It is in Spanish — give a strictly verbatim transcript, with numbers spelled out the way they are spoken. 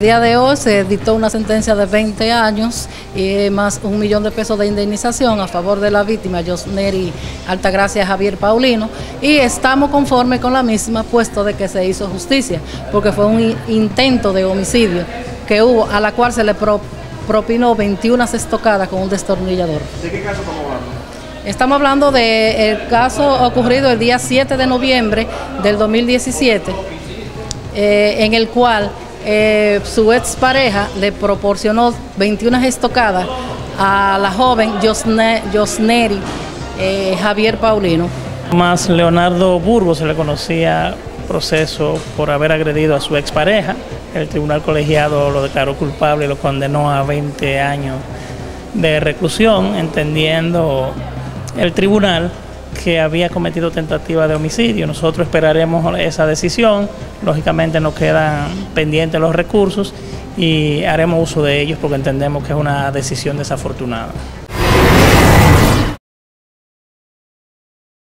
El día de hoy se dictó una sentencia de veinte años y más un millón de pesos de indemnización a favor de la víctima Josneri Altagracia Javier Paulino, y estamos conformes con la misma, puesto de que se hizo justicia, porque fue un intento de homicidio que hubo, a la cual se le pro, propinó veintiuna estocadas con un destornillador. ¿De qué caso estamos hablando? Estamos hablando del caso ocurrido el día siete de noviembre del dos mil diecisiete, eh, en el cual Eh, su ex pareja le proporcionó veintiuna estocadas a la joven Josne, Josneri eh, Javier Paulino. Más Leonardo Burbo se le conocía proceso por haber agredido a su ex pareja. El tribunal colegiado lo declaró culpable y lo condenó a veinte años de reclusión, entendiendo el tribunal que había cometido tentativa de homicidio. Nosotros esperaremos esa decisión. Lógicamente nos quedan pendientes los recursos y haremos uso de ellos porque entendemos que es una decisión desafortunada.